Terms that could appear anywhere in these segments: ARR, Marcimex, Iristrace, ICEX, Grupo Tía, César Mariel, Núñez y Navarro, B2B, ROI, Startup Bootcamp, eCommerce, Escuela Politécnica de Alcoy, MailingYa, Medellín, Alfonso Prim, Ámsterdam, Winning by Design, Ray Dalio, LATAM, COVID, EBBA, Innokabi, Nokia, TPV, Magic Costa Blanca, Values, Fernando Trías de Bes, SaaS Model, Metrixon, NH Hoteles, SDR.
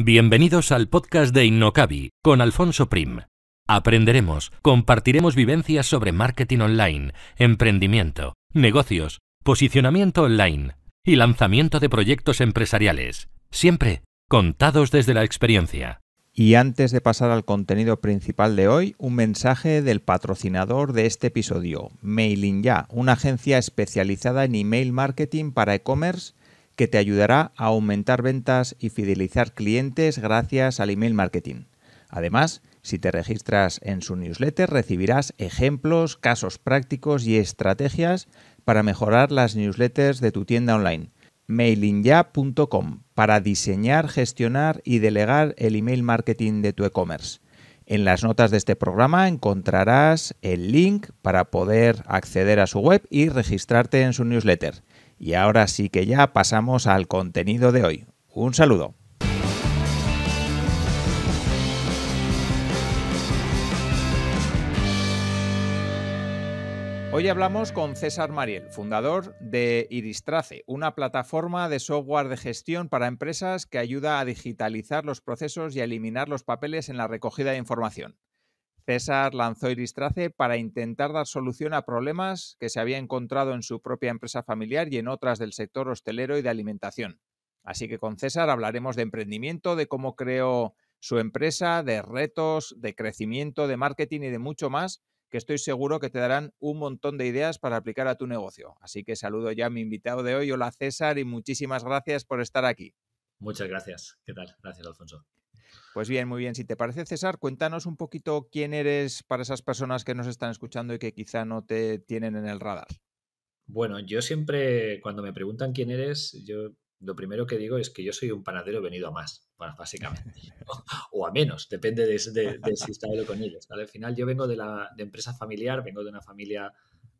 Bienvenidos al podcast de Innokabi con Alfonso Prim. Aprenderemos, compartiremos vivencias sobre marketing online, emprendimiento, negocios, posicionamiento online y lanzamiento de proyectos empresariales, siempre contados desde la experiencia. Y antes de pasar al contenido principal de hoy, un mensaje del patrocinador de este episodio, MailingYa, una agencia especializada en email marketing para e-commerce que te ayudará a aumentar ventas y fidelizar clientes gracias al email marketing. Además, si te registras en su newsletter, recibirás ejemplos, casos prácticos y estrategias para mejorar las newsletters de tu tienda online. MailingYa.com para diseñar, gestionar y delegar el email marketing de tu e-commerce. En las notas de este programa encontrarás el link para poder acceder a su web y registrarte en su newsletter. Y ahora sí que ya pasamos al contenido de hoy. Un saludo. Hoy hablamos con César Mariel, fundador de Iristrace, una plataforma de software de gestión para empresas que ayuda a digitalizar los procesos y a eliminar los papeles en la recogida de información. César lanzó Iristrace para intentar dar solución a problemas que se había encontrado en su propia empresa familiar y en otras del sector hostelero y de alimentación. Así que con César hablaremos de emprendimiento, de cómo creó su empresa, de retos, de crecimiento, de marketing y de mucho más, que estoy seguro que te darán un montón de ideas para aplicar a tu negocio. Así que saludo ya a mi invitado de hoy. Hola, César, y muchísimas gracias por estar aquí. Muchas gracias. ¿Qué tal? Gracias, Alfonso. Pues bien, muy bien. Si te parece, César, cuéntanos un poquito quién eres para esas personas que nos están escuchando y que quizá no te tienen en el radar. Bueno, yo siempre, cuando me preguntan quién eres, yo lo primero que digo es que yo soy un panadero venido a más, básicamente, ¿no? O a menos, depende de si está con ellos, ¿vale? Al final yo vengo de empresa familiar, vengo de una familia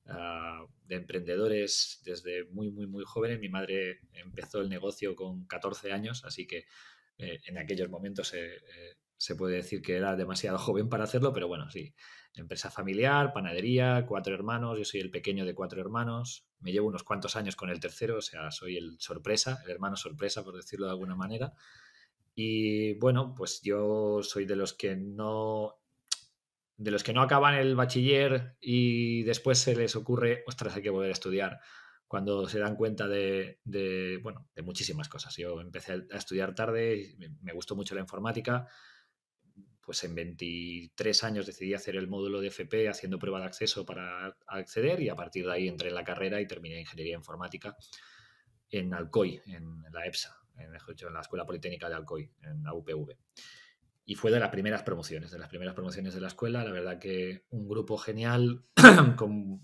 de emprendedores desde muy jóvenes. Mi madre empezó el negocio con 14 años, así que en aquellos momentos se puede decir que era demasiado joven para hacerlo, pero bueno, sí, empresa familiar, panadería, 4 hermanos, yo soy el pequeño de 4 hermanos, me llevo unos cuantos años con el tercero, o sea, soy el sorpresa, el hermano sorpresa, por decirlo de alguna manera. Y bueno, pues yo soy de los que no acaban el bachiller y después se les ocurre, ostras, hay que volver a estudiar, cuando se dan cuenta de muchísimas cosas. Yo empecé a estudiar tarde, me gustó mucho la informática, pues en 23 años decidí hacer el módulo de FP haciendo prueba de acceso para acceder, y a partir de ahí entré en la carrera y terminé ingeniería informática en Alcoy, en la EPSA. En la Escuela Politécnica de Alcoy, en la UPV. Y fue de las primeras promociones de la escuela. La verdad que un grupo genial, con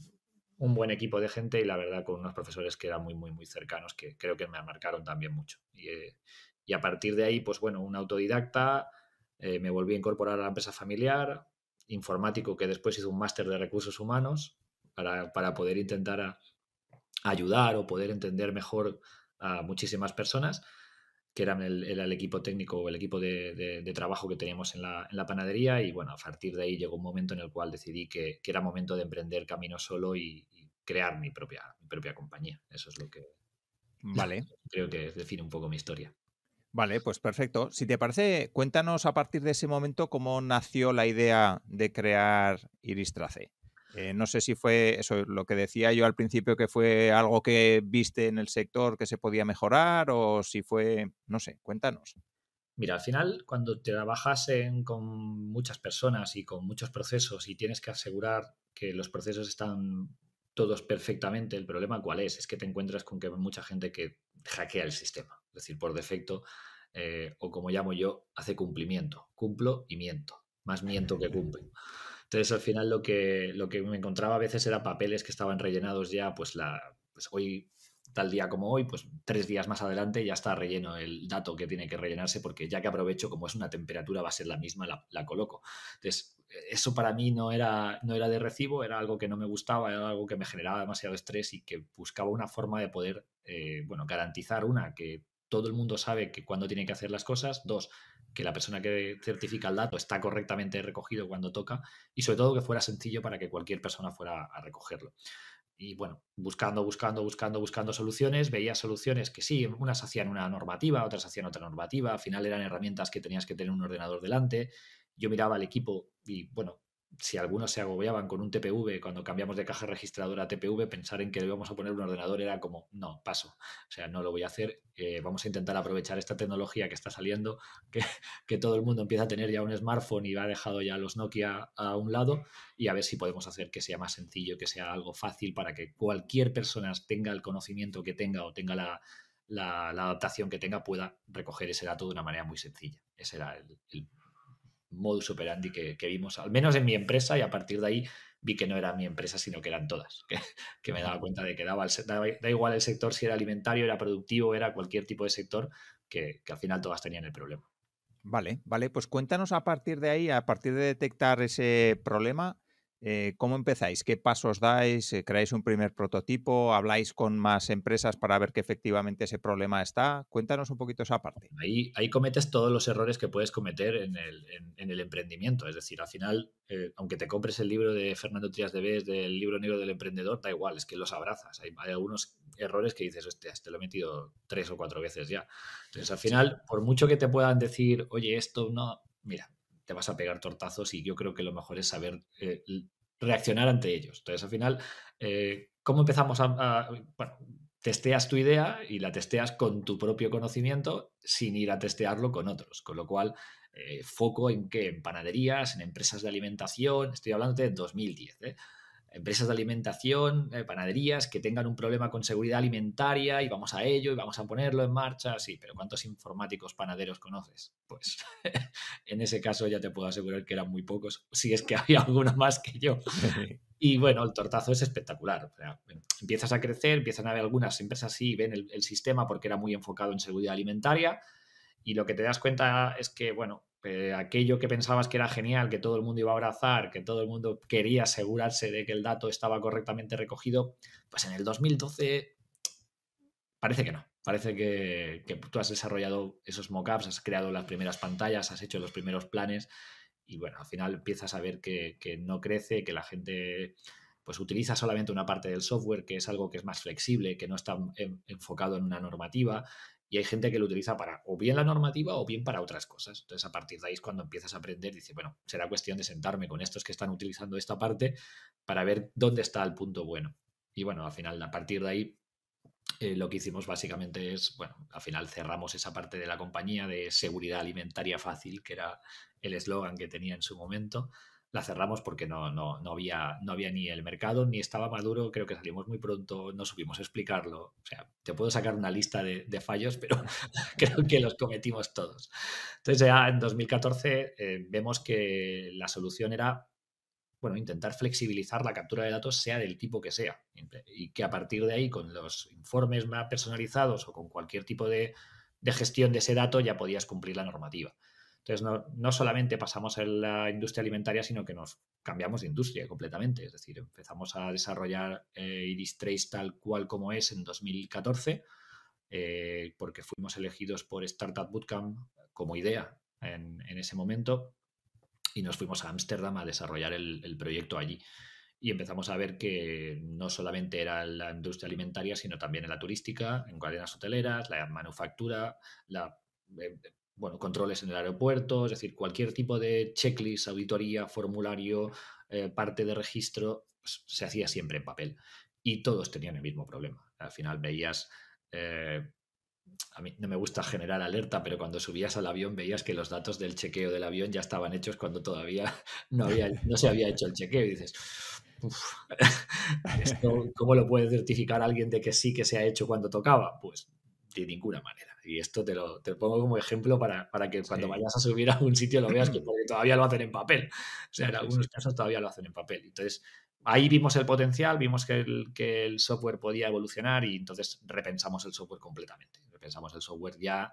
un buen equipo de gente y la verdad con unos profesores que eran muy cercanos, que creo que me marcaron también mucho. Y a partir de ahí, pues bueno, un autodidacta, me volví a incorporar a la empresa familiar, informático que después hizo un máster de recursos humanos para poder intentar ayudar o poder entender mejor a muchísimas personas, que eran el equipo técnico o el equipo de trabajo que teníamos en la panadería. Y bueno, a partir de ahí llegó un momento en el cual decidí que era momento de emprender camino solo y crear mi propia compañía. Eso es lo que creo que define un poco mi historia. Vale, pues perfecto. Si te parece, cuéntanos a partir de ese momento cómo nació la idea de crear Iristrace. No sé si fue eso lo que decía yo al principio, que fue algo que viste en el sector que se podía mejorar, o si fue, no sé, cuéntanos. Mira, al final cuando trabajas con muchas personas y con muchos procesos y tienes que asegurar que los procesos están todos perfectamente, el problema ¿cuál es? Es que te encuentras con que hay mucha gente que hackea el sistema, es decir, por defecto, o como llamo yo, hace cumplimiento, cumplo y miento, más miento que cumplo. Entonces, al final lo que me encontraba a veces era papeles que estaban rellenados ya, pues hoy, tal día como hoy, pues 3 días más adelante ya está relleno el dato que tiene que rellenarse, porque ya que aprovecho, como es una temperatura, va a ser la misma, la coloco. Entonces, eso para mí no era de recibo, era algo que no me gustaba, era algo que me generaba demasiado estrés y que buscaba una forma de poder, garantizar, una, que todo el mundo sabe que cuándo tiene que hacer las cosas, 2, que la persona que certifica el dato está correctamente recogido cuando toca, y sobre todo que fuera sencillo para que cualquier persona fuera a recogerlo. Y bueno, buscando soluciones, veía soluciones que sí, unas hacían una normativa, otras hacían otra normativa, al final eran herramientas que tenías que tener un ordenador delante. Yo miraba al equipo y bueno, si algunos se agobiaban con un TPV, cuando cambiamos de caja registradora a TPV, pensar en que debíamos a poner un ordenador era como, no, paso, o sea, no lo voy a hacer, vamos a intentar aprovechar esta tecnología que está saliendo, que todo el mundo empieza a tener ya un smartphone y ha dejado ya los Nokia a un lado, y a ver si podemos hacer que sea más sencillo, que sea algo fácil para que cualquier persona tenga el conocimiento que tenga o tenga la adaptación que tenga, pueda recoger ese dato de una manera muy sencilla. Ese era el modus operandi que vimos, al menos en mi empresa, y a partir de ahí vi que no era mi empresa, sino que eran todas, que me daba cuenta de que da igual el sector, si era alimentario, era productivo, era cualquier tipo de sector, que al final todas tenían el problema. Vale, vale, pues cuéntanos a partir de ahí, a partir de detectar ese problema, ¿cómo empezáis? ¿Qué pasos dais? ¿Creáis un primer prototipo? ¿Habláis con más empresas para ver que efectivamente ese problema está? Cuéntanos un poquito esa parte. Ahí cometes todos los errores que puedes cometer en el emprendimiento. Es decir, al final, aunque te compres el libro de Fernando Trías de Bes, del libro negro del emprendedor, da igual, es que los abrazas. Hay algunos errores que dices, hostia, este lo he metido 3 o 4 veces ya. Entonces, al final, por mucho que te puedan decir, oye, esto no, mira, te vas a pegar tortazos, y yo creo que lo mejor es saber reaccionar ante ellos. Entonces, al final, ¿cómo empezamos bueno, testeas tu idea y la testeas con tu propio conocimiento sin ir a testearlo con otros. Con lo cual, foco en qué, en panaderías, en empresas de alimentación, estoy hablando de 2010, empresas de alimentación, panaderías que tengan un problema con seguridad alimentaria, y vamos a ello y vamos a ponerlo en marcha. Sí, pero ¿cuántos informáticos panaderos conoces? Pues en ese caso ya te puedo asegurar que eran muy pocos, si es que había alguno más que yo. Y bueno, el tortazo es espectacular. O sea, empiezas a crecer, empiezan a haber algunas empresas, sí, ven el sistema porque era muy enfocado en seguridad alimentaria, y lo que te das cuenta es que, bueno, aquello que pensabas que era genial, que todo el mundo iba a abrazar, que todo el mundo quería asegurarse de que el dato estaba correctamente recogido, pues en el 2012 parece que no. Parece que tú has desarrollado esos mockups, has creado las primeras pantallas, has hecho los primeros planes, y bueno, al final empiezas a ver que no crece, que la gente pues utiliza solamente una parte del software, que es algo que es más flexible, que no está enfocado en una normativa. Y hay gente que lo utiliza para o bien la normativa o bien para otras cosas. Entonces, a partir de ahí es cuando empiezas a aprender. Dices, bueno, será cuestión de sentarme con estos que están utilizando esta parte para ver dónde está el punto bueno. Y bueno, al final, a partir de ahí, lo que hicimos básicamente es, bueno, al final cerramos esa parte de la compañía de seguridad alimentaria fácil, que era el eslogan que tenía en su momento. La cerramos porque no había ni el mercado, ni estaba maduro, creo que salimos muy pronto, no supimos explicarlo. O sea, te puedo sacar una lista de fallos, pero creo que los cometimos todos. Entonces ya en 2014 vemos que la solución era, bueno, intentar flexibilizar la captura de datos, sea del tipo que sea, y que a partir de ahí, con los informes más personalizados o con cualquier tipo de gestión de ese dato, ya podías cumplir la normativa. Entonces, no solamente pasamos a la industria alimentaria, sino que nos cambiamos de industria completamente. Es decir, empezamos a desarrollar Iristrace tal cual como es en 2014, porque fuimos elegidos por Startup Bootcamp como idea en ese momento, y nos fuimos a Ámsterdam a desarrollar el proyecto allí. Y empezamos a ver que no solamente era la industria alimentaria, sino también en la turística, en cadenas hoteleras, la manufactura, bueno, controles en el aeropuerto, es decir, cualquier tipo de checklist, auditoría, formulario, parte de registro, pues, se hacía siempre en papel. Y todos tenían el mismo problema. Al final veías, a mí no me gusta generar alerta, pero cuando subías al avión veías que los datos del chequeo del avión ya estaban hechos cuando todavía no se había hecho el chequeo. Y dices, uf, esto, ¿cómo lo puede certificar alguien de que sí que se ha hecho cuando tocaba? Pues de ninguna manera. Y esto te lo pongo como ejemplo para que cuando vayas a subir a un sitio lo veas, que porque todavía lo hacen en papel. O sea, en algunos casos todavía lo hacen en papel. Entonces, ahí vimos el potencial, vimos que el software podía evolucionar, y entonces repensamos el software completamente. Repensamos el software ya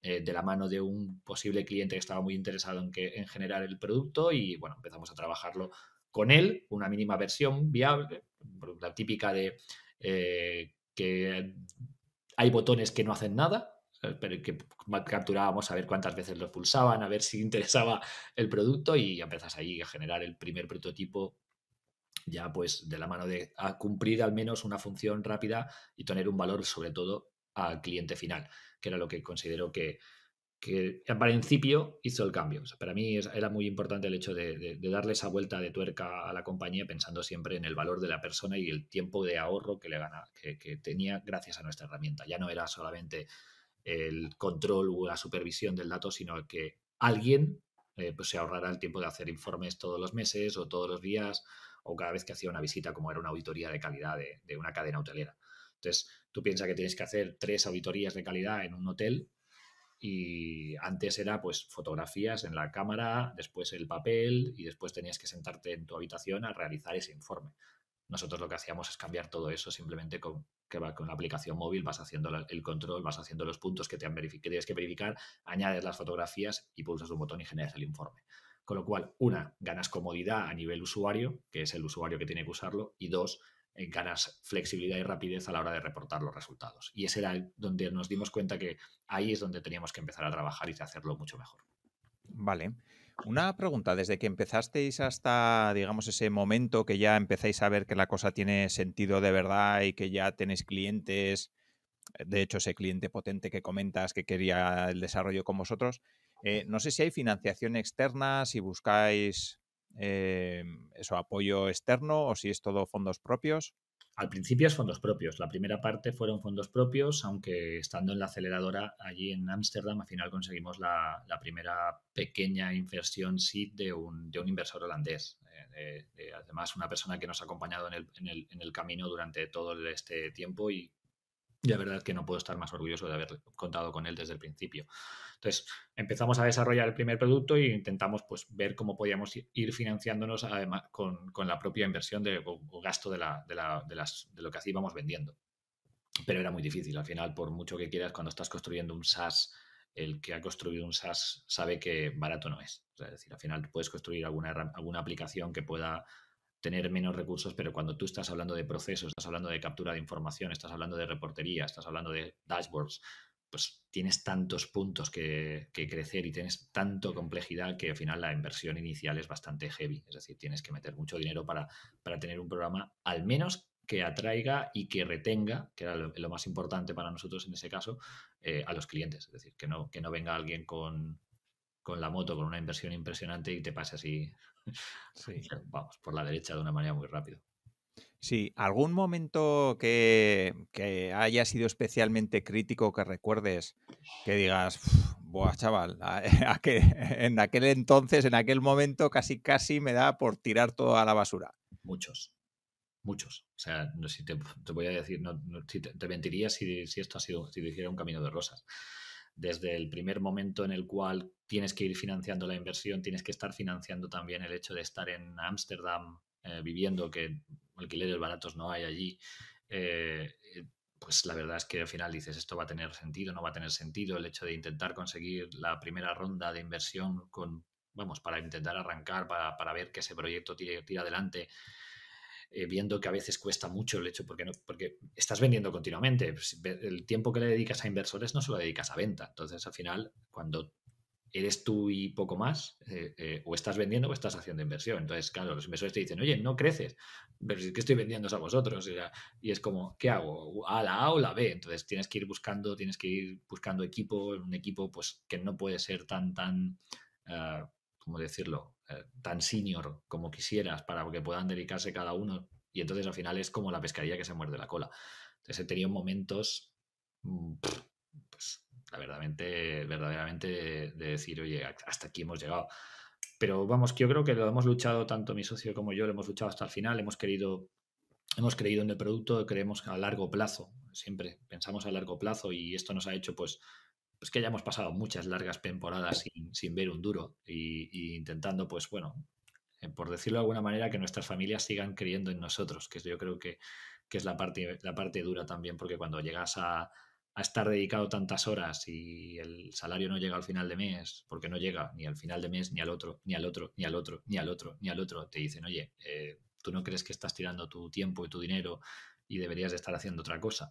de la mano de un posible cliente que estaba muy interesado en generar el producto, y bueno, empezamos a trabajarlo con él, una mínima versión viable, la típica de que hay botones que no hacen nada, pero que capturábamos a ver cuántas veces los pulsaban, a ver si interesaba el producto, y empezas ahí a generar el primer prototipo ya pues de la mano de a cumplir al menos una función rápida y tener un valor sobre todo al cliente final, que era lo que considero que al principio hizo el cambio. O sea, para mí era muy importante el hecho de darle esa vuelta de tuerca a la compañía pensando siempre en el valor de la persona y el tiempo de ahorro que le gana, que tenía gracias a nuestra herramienta. Ya no era solamente el control o la supervisión del dato, sino que alguien pues se ahorrara el tiempo de hacer informes todos los meses o todos los días o cada vez que hacía una visita, como era una auditoría de calidad de una cadena hotelera. Entonces, tú piensas que tienes que hacer 3 auditorías de calidad en un hotel y antes era pues fotografías en la cámara, después el papel y después tenías que sentarte en tu habitación a realizar ese informe. Nosotros lo que hacíamos es cambiar todo eso simplemente con la aplicación móvil, vas haciendo el control, vas haciendo los puntos que tienes que verificar, añades las fotografías y pulsas un botón y generas el informe. Con lo cual, una, ganas comodidad a nivel usuario, que es el usuario que tiene que usarlo, y dos, ganas flexibilidad y rapidez a la hora de reportar los resultados. Y ese era donde nos dimos cuenta que ahí es donde teníamos que empezar a trabajar y hacerlo mucho mejor. Vale. Una pregunta, desde que empezasteis hasta, digamos, ese momento que ya empezáis a ver que la cosa tiene sentido de verdad y que ya tenéis clientes, de hecho ese cliente potente que comentas que quería el desarrollo con vosotros, no sé si hay financiación externa, si buscáis... eso, apoyo externo o si es todo fondos propios. Al principio es fondos propios. La primera parte fueron fondos propios, aunque estando en la aceleradora allí en Ámsterdam, al final conseguimos la primera pequeña inversión seed de un inversor holandés. Además, una persona que nos ha acompañado en el camino durante todo este tiempo y la verdad es que no puedo estar más orgulloso de haber contado con él desde el principio. Entonces, empezamos a desarrollar el primer producto e intentamos pues, ver cómo podíamos ir financiándonos además con la propia inversión o gasto de lo que así íbamos vendiendo. Pero era muy difícil. Al final, por mucho que quieras, cuando estás construyendo un SaaS, el que ha construido un SaaS sabe que barato no es. O sea, es decir, al final puedes construir alguna aplicación que pueda tener menos recursos, pero cuando tú estás hablando de procesos, estás hablando de captura de información, estás hablando de reportería, estás hablando de dashboards, pues tienes tantos puntos que crecer y tienes tanta complejidad que al final la inversión inicial es bastante heavy. Es decir, tienes que meter mucho dinero para tener un programa al menos que atraiga y que retenga, que era lo más importante para nosotros en ese caso, a los clientes. Es decir, que no venga alguien con la moto, con una inversión impresionante y te pase así, sí. Vamos, por la derecha de una manera muy rápida. Sí, ¿algún momento que haya sido especialmente crítico que recuerdes, que digas, buah, chaval, en aquel entonces, en aquel momento casi me da por tirar todo a la basura? Muchos. O sea, no, si te voy a decir, no, si te mentiría si esto ha sido, si hiciera un camino de rosas. Desde el primer momento en el cual tienes que ir financiando la inversión, tienes que estar financiando también el hecho de estar en Ámsterdam viviendo, que alquileres baratos no hay allí, pues la verdad es que al final dices, esto va a tener sentido, no va a tener sentido, el hecho de intentar conseguir la primera ronda de inversión para intentar arrancar, para ver que ese proyecto tira adelante. Viendo que a veces cuesta mucho el hecho porque estás vendiendo continuamente. El tiempo que le dedicas a inversores no se lo dedicas a venta. Entonces, al final, cuando eres tú y poco más, o estás vendiendo o estás haciendo inversión. Entonces, claro, los inversores te dicen, oye, no creces, pero es que estoy vendiendo a vosotros. Y es como, ¿qué hago? ¿A la A o la B? Entonces, tienes que ir buscando equipo, un equipo pues que no puede ser tan ¿cómo decirlo? Tan senior como quisieras para que puedan dedicarse cada uno, y entonces al final es como la pescadilla que se muerde la cola. Entonces he tenido momentos pues verdaderamente de decir, oye, hasta aquí hemos llegado, pero vamos, que yo creo que lo hemos luchado, tanto mi socio como yo, lo hemos luchado hasta el final, hemos creído en el producto, creemos a largo plazo, siempre pensamos a largo plazo, y esto nos ha hecho pues que hayamos pasado muchas largas temporadas sin ver un duro y intentando, pues bueno, por decirlo de alguna manera, que nuestras familias sigan creyendo en nosotros, que yo creo que es la parte dura también, porque cuando llegas a estar dedicado tantas horas y el salario no llega al final de mes, porque no llega ni al final de mes, ni al otro, ni al otro, ni al otro, ni al otro, ni al otro, te dicen, oye, ¿tú no crees que estás tirando tu tiempo y tu dinero y deberías de estar haciendo otra cosa?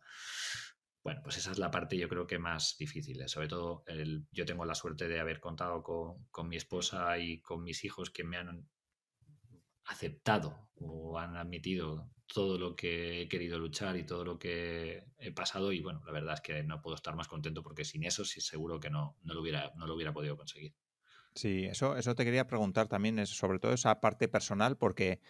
Bueno, pues esa es la parte, yo creo que más difícil. Sobre todo, yo tengo la suerte de haber contado con mi esposa y con mis hijos, que me han aceptado o han admitido todo lo que he querido luchar y todo lo que he pasado, y bueno, la verdad es que no puedo estar más contento, porque sin eso sí, seguro que no lo hubiera podido conseguir. Sí, eso te quería preguntar también, sobre todo esa parte personal, porque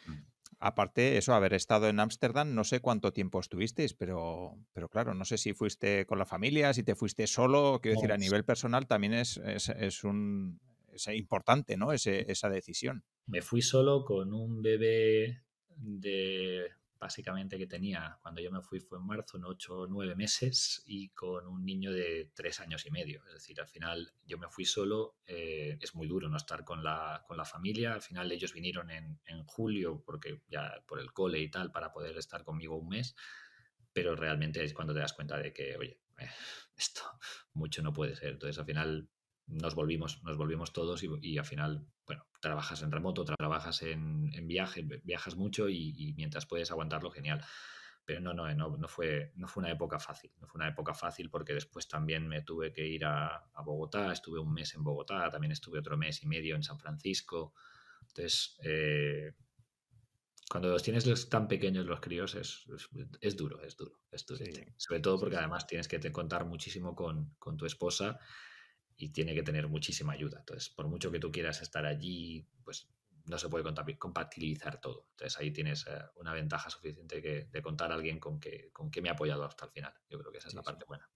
aparte eso, haber estado en Ámsterdam, no sé cuánto tiempo estuvisteis, pero claro, no sé si fuiste con la familia, si te fuiste solo, quiero decir, a nivel personal también es importante, ¿no? Esa decisión. Me fui solo con un bebé de... básicamente que tenía, cuando yo me fui fue en marzo, en 8 o 9 meses, y con un niño de 3 años y medio. Es decir, al final yo me fui solo, es muy duro no estar con la familia. Al final ellos vinieron en julio, porque ya por el cole y tal, para poder estar conmigo un mes, pero realmente es cuando te das cuenta de que, oye, esto mucho no puede ser. Entonces al final nos volvimos todos y al final, bueno, trabajas en remoto, trabajas en viaje, viajas mucho y mientras puedes aguantarlo, genial. Pero no fue una época fácil. No fue una época fácil porque después también me tuve que ir a Bogotá. Estuve un mes en Bogotá, también estuve otro mes y medio en San Francisco. Entonces, cuando los tienes tan pequeños los críos es duro. Sí. Sobre todo porque además tienes que contar muchísimo con tu esposa, y tiene que tener muchísima ayuda. Entonces, por mucho que tú quieras estar allí, pues no se puede compatibilizar todo. Entonces, ahí tienes una ventaja suficiente de contar a alguien con que me ha apoyado hasta el final. Yo creo que esa es la parte buena.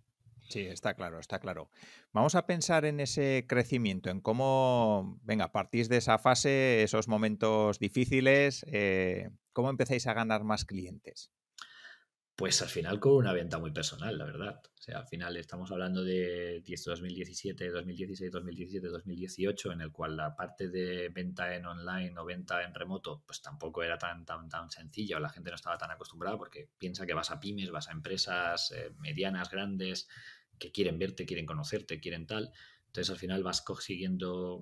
Sí, está claro. Vamos a pensar en ese crecimiento, en cómo, partís de esa fase, esos momentos difíciles, ¿cómo empezáis a ganar más clientes? Pues al final con una venta muy personal, la verdad. O sea, al final estamos hablando de 2017, 2016, 2017, 2018, en el cual la parte de venta en online o venta en remoto pues tampoco era tan sencilla, o la gente no estaba tan acostumbrada, porque piensa que vas a pymes, vas a empresas medianas, grandes, que quieren verte, quieren conocerte, quieren tal. Entonces al final vas consiguiendo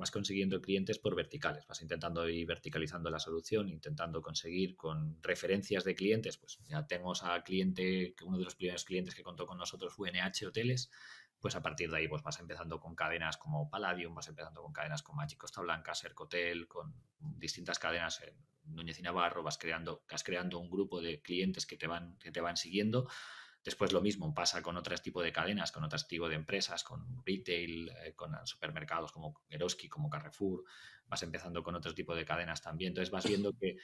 clientes por verticales, vas intentando ir verticalizando la solución, intentando conseguir con referencias de clientes. Pues ya tengo a cliente, que uno de los primeros clientes que contó con nosotros fue NH Hoteles. Pues a partir de ahí pues vas empezando con cadenas como Palladium, vas empezando con cadenas como Magic Costa Blanca, Sercotel, con distintas cadenas en Núñez y Navarro, vas creando un grupo de clientes que te van siguiendo. Después lo mismo pasa con otro tipo de cadenas, con otro tipo de empresas, con retail, con supermercados como Eroski, como Carrefour. Vas empezando con otro tipo de cadenas también. Entonces vas viendo que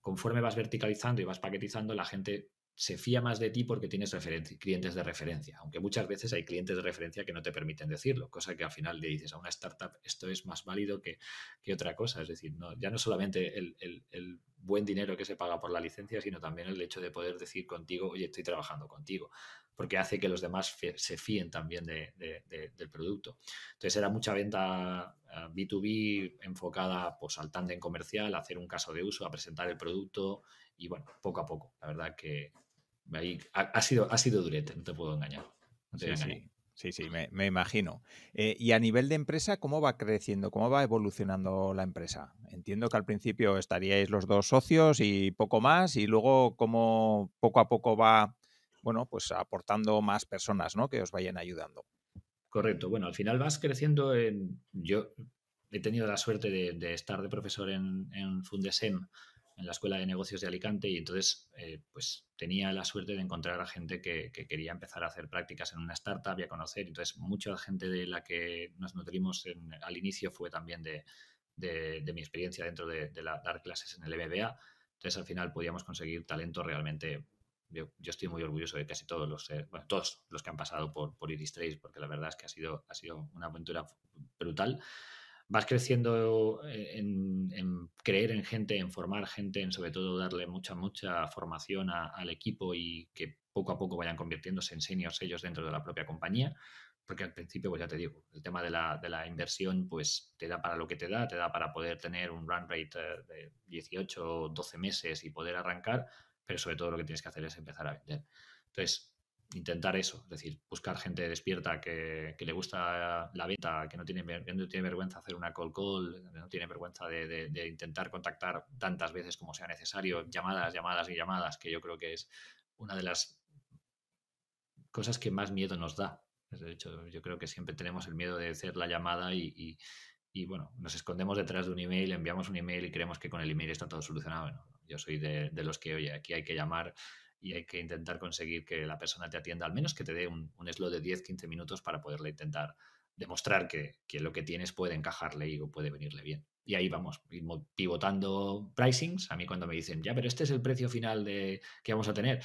conforme vas verticalizando y vas paquetizando, la gente se fía más de ti porque tienes clientes de referencia. Aunque muchas veces hay clientes de referencia que no te permiten decirlo, cosa que al final le dices a una startup, esto es más válido que otra cosa. Es decir, ya no solamente el buen dinero que se paga por la licencia, sino también el hecho de poder decir contigo, oye, estoy trabajando contigo, porque hace que los demás se fíen también del producto. Entonces era mucha venta B2B enfocada pues al tándem comercial, a hacer un caso de uso, a presentar el producto y bueno, poco a poco. La verdad que ahí ha sido durete, no te puedo engañar. Sí, me imagino. Y a nivel de empresa, ¿cómo va creciendo? ¿Cómo va evolucionando la empresa? Entiendo que al principio estaríais los dos socios y poco más, y luego cómo poco a poco va, bueno, pues aportando más personas, ¿no? Que os vayan ayudando. Correcto. Bueno, al final vas creciendo. Yo he tenido la suerte de estar de profesor en Fundesem, en la Escuela de Negocios de Alicante, y entonces pues tenía la suerte de encontrar a gente que quería empezar a hacer prácticas en una startup y a conocer. Entonces mucha gente de la que nos nutrimos al inicio fue también de mi experiencia dentro de dar clases en el EBBA. Entonces al final podíamos conseguir talento realmente. Yo estoy muy orgulloso de casi todos los que han pasado por Iristrace, porque la verdad es que ha sido una aventura brutal. Vas creciendo en creer en gente, en formar gente, en sobre todo darle mucha formación al equipo y que poco a poco vayan convirtiéndose en seniors ellos dentro de la propia compañía, porque al principio, pues ya te digo, el tema de la inversión pues te da para lo que te da para poder tener un run rate de 18 o 12 meses y poder arrancar, pero sobre todo lo que tienes que hacer es empezar a vender. Entonces, intentar eso, es decir, buscar gente despierta que le gusta la venta, que no tiene vergüenza hacer una call, que no tiene vergüenza de intentar contactar tantas veces como sea necesario, llamadas, que yo creo que es una de las cosas que más miedo nos da. De hecho, yo creo que siempre tenemos el miedo de hacer la llamada y, y, y bueno, nos escondemos detrás de un email, enviamos un email y creemos que con el email está todo solucionado. Bueno, yo soy de los que, oye, aquí hay que llamar y hay que intentar conseguir que la persona te atienda, al menos que te dé un slot de 10-15 minutos para poderle intentar demostrar que lo que tienes puede encajarle y puede venirle bien. Y ahí vamos, pivotando pricings. A mí cuando me dicen, ya, pero este es el precio final que vamos a tener.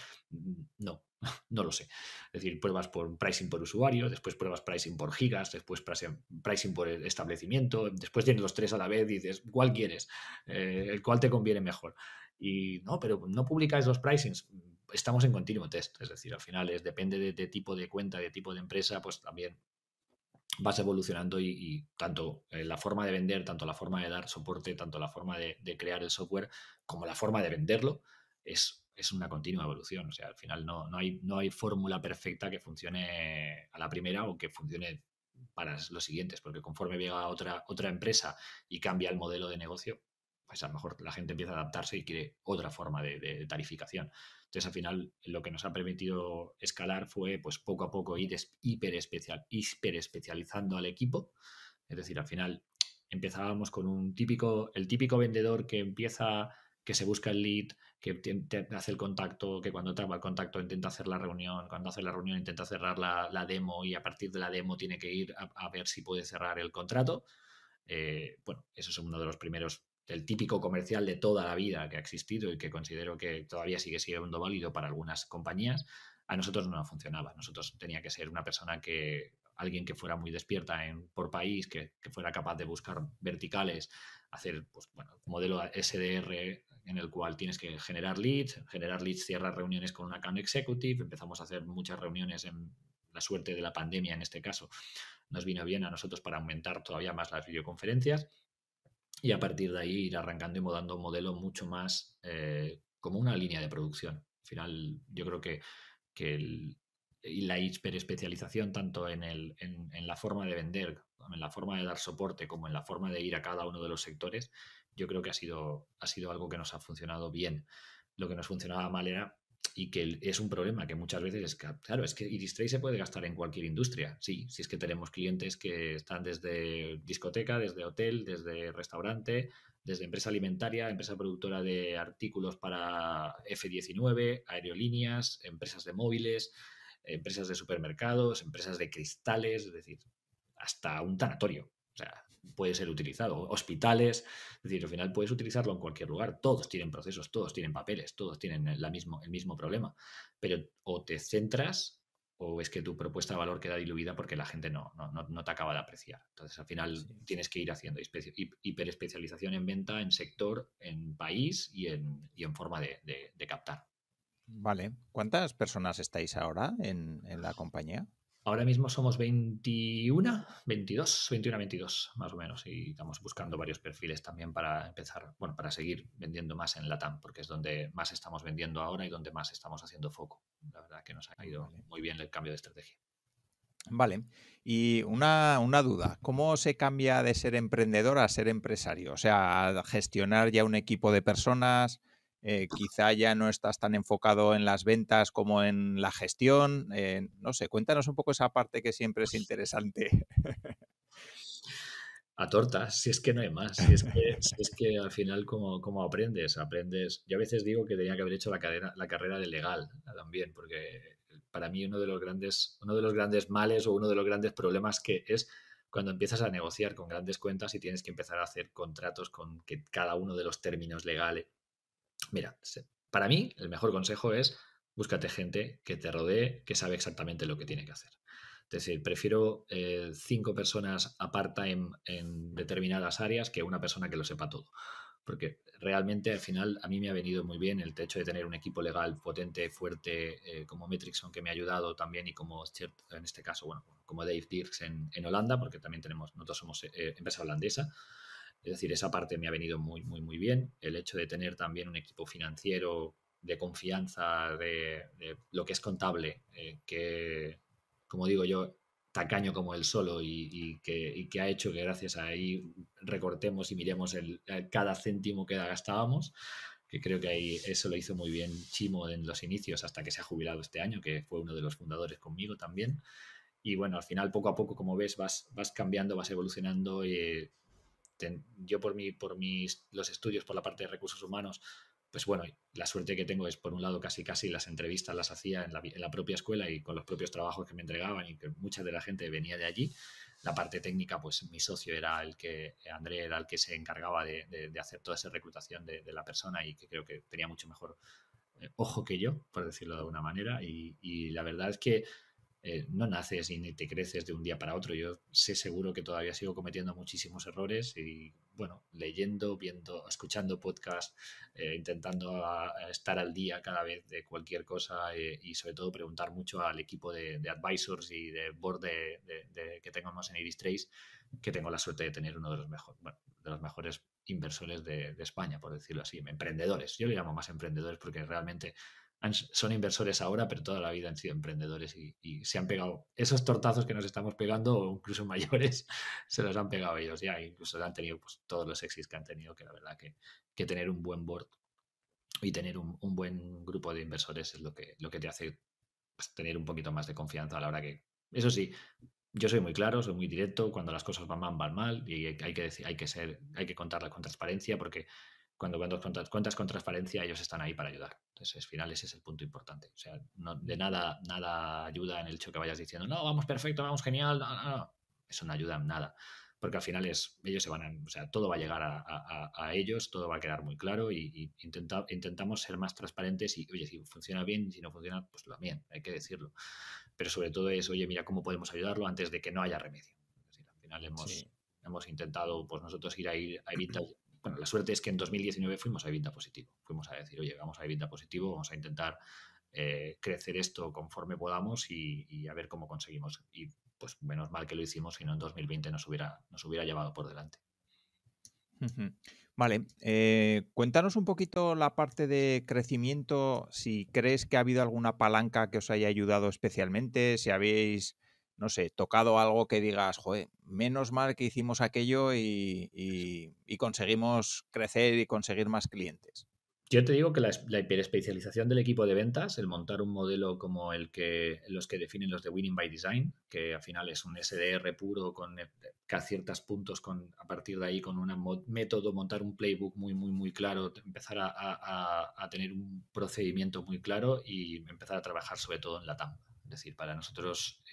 No, no lo sé. Es decir, pruebas por pricing por usuario, después pruebas pricing por gigas, después pricing por establecimiento, después tienes los tres a la vez y dices, ¿cuál quieres? ¿El cual te conviene mejor? Y no, pero no publicáis los pricings. Estamos en continuo test, es decir, al final depende de tipo de cuenta, de tipo de empresa, pues también vas evolucionando y tanto la forma de vender, tanto la forma de dar soporte, tanto la forma de crear el software como la forma de venderlo es una continua evolución. O sea, al final no hay fórmula perfecta que funcione a la primera o que funcione para los siguientes, porque conforme llega otra empresa y cambia el modelo de negocio, pues a lo mejor la gente empieza a adaptarse y quiere otra forma de tarificación. Entonces, al final, lo que nos ha permitido escalar fue, pues, poco a poco ir hiperespecializando al equipo. Es decir, al final empezábamos con el típico vendedor que empieza, que se busca el lead, que hace el contacto, que cuando traba el contacto intenta hacer la reunión, cuando hace la reunión intenta cerrar la demo y a partir de la demo tiene que ir a ver si puede cerrar el contrato. Bueno, eso es uno de los primeros, el típico comercial de toda la vida que ha existido y que considero que todavía sigue siendo válido para algunas compañías. A nosotros no funcionaba. Nosotros tenía que ser una persona alguien que fuera muy despierta por país, que fuera capaz de buscar verticales, hacer, pues, bueno, un modelo SDR en el cual tienes que generar leads, cierras reuniones con un account executive. Empezamos a hacer muchas reuniones en la suerte de la pandemia, en este caso. Nos vino bien a nosotros para aumentar todavía más las videoconferencias. Y a partir de ahí ir arrancando y mudando un modelo mucho más como una línea de producción. Al final, yo creo que la hiperespecialización, tanto en la forma de vender, en la forma de dar soporte, como en la forma de ir a cada uno de los sectores, yo creo que ha sido algo que nos ha funcionado bien. Lo que nos funcionaba mal era, y que es un problema que muchas veces es que, claro, es que Iristrace se puede gastar en cualquier industria. Sí, si es que tenemos clientes que están desde discoteca, desde hotel, desde restaurante, desde empresa alimentaria, empresa productora de artículos para F-19, aerolíneas, empresas de móviles, empresas de supermercados, empresas de cristales, es decir, hasta un tanatorio. O sea, puede ser utilizado, hospitales, es decir, al final puedes utilizarlo en cualquier lugar. Todos tienen procesos, todos tienen papeles, todos tienen el mismo problema, pero o te centras o es que tu propuesta de valor queda diluida porque la gente no te acaba de apreciar. Entonces, al final tienes que ir haciendo hiperespecialización en venta, en sector, en país y en forma de captar. Vale. ¿Cuántas personas estáis ahora en la compañía? Ahora mismo somos 21, 22 más o menos, y estamos buscando varios perfiles también para empezar, bueno, para seguir vendiendo más en LATAM, porque es donde más estamos vendiendo ahora y donde más estamos haciendo foco. La verdad que nos ha ido muy bien el cambio de estrategia. Vale, y una duda, ¿cómo se cambia de ser emprendedor a ser empresario? O sea, a gestionar ya un equipo de personas. Quizá ya no estás tan enfocado en las ventas como en la gestión. No sé, cuéntanos un poco esa parte que siempre es interesante. A tortas, si es que no hay más. Si es que al final, ¿cómo aprendes? Yo a veces digo que tenía que haber hecho la carrera de legal también, porque para mí uno de los grandes males o uno de los grandes problemas que es cuando empiezas a negociar con grandes cuentas y tienes que empezar a hacer contratos con que cada uno de los términos legales. Mira, para mí el mejor consejo es búscate gente que te rodee, que sabe exactamente lo que tiene que hacer. Es decir, prefiero 5 personas a part-time en determinadas áreas que una persona que lo sepa todo. Porque realmente al final a mí me ha venido muy bien el hecho de tener un equipo legal potente, fuerte, como Metrixon, que me ha ayudado también, y como, en este caso, bueno, como Dave Dierks en Holanda, porque también nosotros somos empresa holandesa. Es decir, esa parte me ha venido muy, muy, muy bien. El hecho de tener también un equipo financiero de confianza, de lo que es contable, que, como digo yo, tacaño como él solo y que ha hecho que gracias a ahí recortemos y miremos cada céntimo que gastábamos, que creo que ahí eso lo hizo muy bien Chimo en los inicios, hasta que se ha jubilado este año, que fue uno de los fundadores conmigo también. Y bueno, al final, poco a poco, como ves, vas cambiando, vas evolucionando y yo por los estudios, por la parte de recursos humanos, pues bueno, la suerte que tengo es, por un lado, casi las entrevistas las hacía en la propia escuela y con los propios trabajos que me entregaban, y que mucha de la gente venía de allí. La parte técnica, pues mi socio era André era el que se encargaba de hacer toda esa reclutación de la persona, y que creo que tenía mucho mejor ojo que yo, por decirlo de alguna manera, y la verdad es que no naces y ni te creces de un día para otro. Yo sé seguro que todavía sigo cometiendo muchísimos errores y, bueno, leyendo, viendo, escuchando podcasts, intentando estar al día cada vez de cualquier cosa, y sobre todo preguntar mucho al equipo de advisors y de board que tengamos en Iristrace, que tengo la suerte de tener uno de los mejores, bueno, de los mejores inversores de España, por decirlo así, emprendedores. Yo le llamo más emprendedores porque realmente son inversores ahora, pero toda la vida han sido emprendedores y se han pegado esos tortazos que nos estamos pegando, o incluso mayores, se los han pegado ellos ya, incluso han tenido, pues, todos los éxitos que han tenido, que la verdad que tener un buen board y tener un buen grupo de inversores es lo que te hace, pues, tener un poquito más de confianza a la hora que... Eso sí, yo soy muy claro, soy muy directo, cuando las cosas van mal, y hay que contarlas con transparencia, porque cuando cuentas con transparencia, ellos están ahí para ayudar. Entonces, al final, ese es el punto importante. O sea, no, de nada ayuda en el hecho que vayas diciendo, no, vamos perfecto, vamos genial, no. Eso no ayuda en nada. Porque al final ellos se van a... O sea, todo va a llegar a ellos, todo va a quedar muy claro, y intentamos ser más transparentes y, oye, si funciona bien, si no funciona, pues lo bien, hay que decirlo. Pero sobre todo es, oye, mira, ¿cómo podemos ayudarlo antes de que no haya remedio? Es decir, al final hemos intentado, pues, nosotros ir a Bueno, la suerte es que en 2019 fuimos a EBITDA positivo. Fuimos a decir, oye, vamos a EBITDA positivo, vamos a intentar crecer esto conforme podamos y a ver cómo conseguimos. Y, pues, menos mal que lo hicimos, si no en 2020 nos hubiera llevado por delante. Vale. Cuéntanos un poquito la parte de crecimiento, si crees que ha habido alguna palanca que os haya ayudado especialmente, si habéis... no sé, tocado algo que digas, joder, menos mal que hicimos aquello y conseguimos crecer y conseguir más clientes. Yo te digo que la hiperespecialización del equipo de ventas, el montar un modelo como los que definen los de Winning by Design, que al final es un SDR puro con ciertos puntos, a partir de ahí con un método, montar un playbook muy, muy, muy claro, empezar a tener un procedimiento muy claro y empezar a trabajar sobre todo en LATAM. Es decir, para nosotros